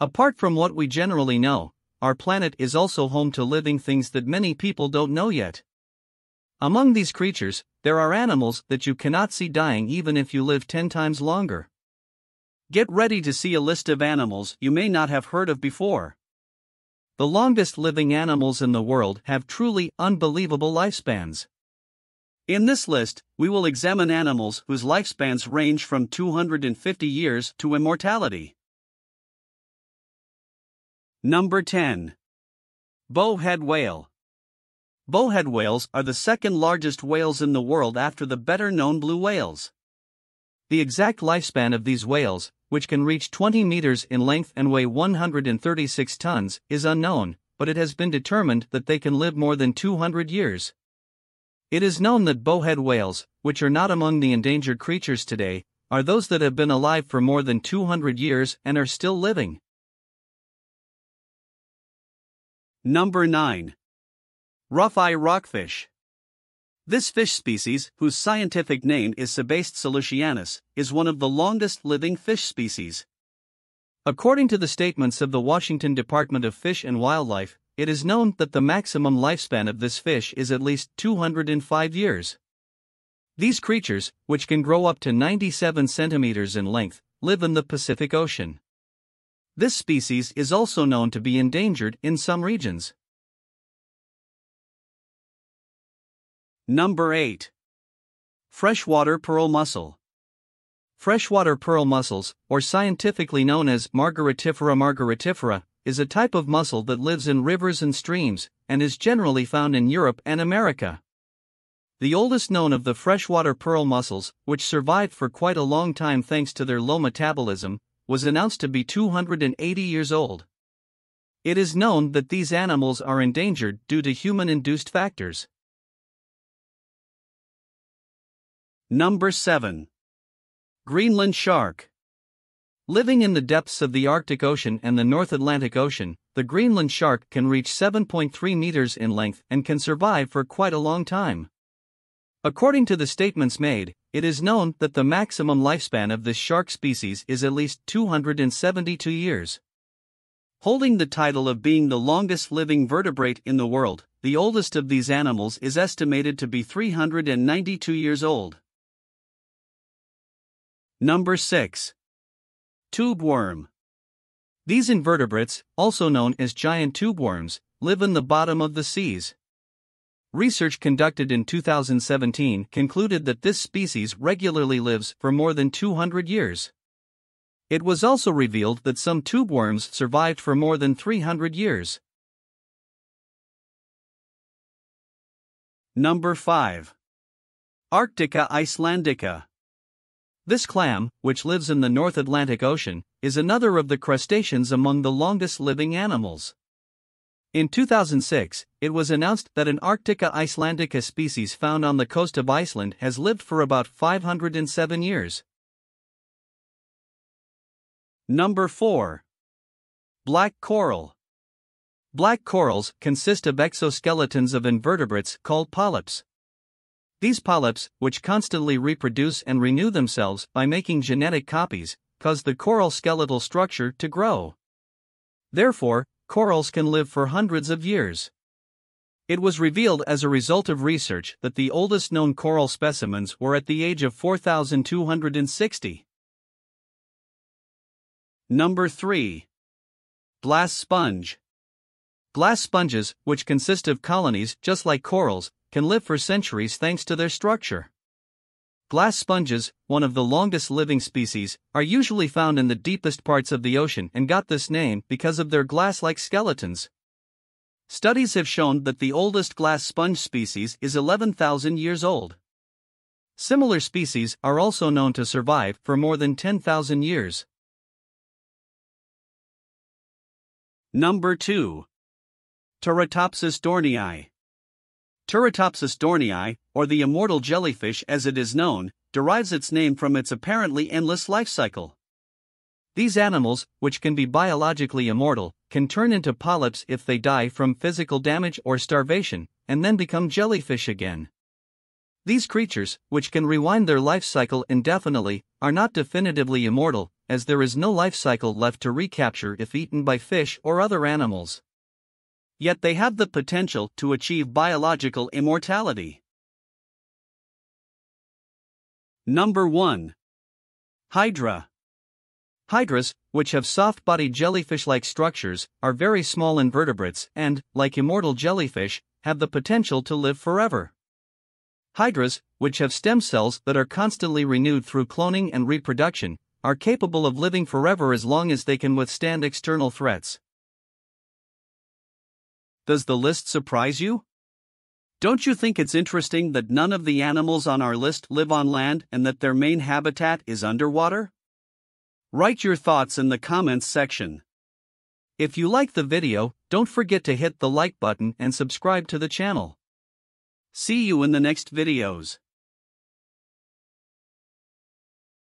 Apart from what we generally know, our planet is also home to living things that many people don't know yet. Among these creatures, there are animals that you cannot see dying even if you live 10 times longer. Get ready to see a list of animals you may not have heard of before. The longest living animals in the world have truly unbelievable lifespans. In this list, we will examine animals whose lifespans range from 250 years to immortality. Number 10. Bowhead whale. Bowhead whales are the second largest whales in the world after the better-known blue whales. The exact lifespan of these whales, which can reach 20 meters in length and weigh 136 tons, is unknown, but it has been determined that they can live more than 200 years. It is known that bowhead whales, which are not among the endangered creatures today, are those that have been alive for more than 200 years and are still living. Number 9. Rougheye rockfish. This fish species, whose scientific name is Sebastes aleutianus, is one of the longest living fish species. According to the statements of the Washington Department of Fish and Wildlife, it is known that the maximum lifespan of this fish is at least 205 years. These creatures, which can grow up to 97 centimeters in length, live in the Pacific Ocean. This species is also known to be endangered in some regions. Number 8. Freshwater pearl mussel. Freshwater pearl mussels, or scientifically known as Margaritifera margaritifera, is a type of mussel that lives in rivers and streams and is generally found in Europe and America. The oldest known of the freshwater pearl mussels, which survived for quite a long time thanks to their low metabolism, was announced to be 280 years old. It is known that these animals are endangered due to human-induced factors. Number 7. Greenland shark. Living in the depths of the Arctic Ocean and the North Atlantic Ocean, the Greenland shark can reach 7.3 meters in length and can survive for quite a long time. According to the statements made, it is known that the maximum lifespan of this shark species is at least 272 years. Holding the title of being the longest living vertebrate in the world, the oldest of these animals is estimated to be 392 years old. Number 6. Tubeworm. These invertebrates, also known as giant tubeworms, live in the bottom of the seas. Research conducted in 2017 concluded that this species regularly lives for more than 200 years. It was also revealed that some tubeworms survived for more than 300 years. Number 5. Arctica islandica. This clam, which lives in the North Atlantic Ocean, is another of the crustaceans among the longest living animals. In 2006, it was announced that an Arctica islandica species found on the coast of Iceland has lived for about 507 years. Number 4. Black coral. Black corals consist of exoskeletons of invertebrates called polyps. These polyps, which constantly reproduce and renew themselves by making genetic copies, cause the coral skeletal structure to grow. Therefore, corals can live for hundreds of years. It was revealed as a result of research that the oldest known coral specimens were at the age of 4,260. Number 3. Glass sponge. Glass sponges, which consist of colonies just like corals, can live for centuries thanks to their structure. Glass sponges, one of the longest living species, are usually found in the deepest parts of the ocean and got this name because of their glass-like skeletons. Studies have shown that the oldest glass sponge species is 11,000 years old. Similar species are also known to survive for more than 10,000 years. Number 2. Turritopsis dohrnii. Turritopsis dohrnii, or the immortal jellyfish as it is known, derives its name from its apparently endless life cycle. These animals, which can be biologically immortal, can turn into polyps if they die from physical damage or starvation, and then become jellyfish again. These creatures, which can rewind their life cycle indefinitely, are not definitively immortal, as there is no life cycle left to recapture if eaten by fish or other animals. Yet they have the potential to achieve biological immortality. Number 1. Hydra. Hydras, which have soft-bodied jellyfish-like structures, are very small invertebrates and, like immortal jellyfish, have the potential to live forever. Hydras, which have stem cells that are constantly renewed through cloning and reproduction, are capable of living forever as long as they can withstand external threats. Does the list surprise you? Don't you think it's interesting that none of the animals on our list live on land and that their main habitat is underwater? Write your thoughts in the comments section. If you like the video, don't forget to hit the like button and subscribe to the channel. See you in the next videos.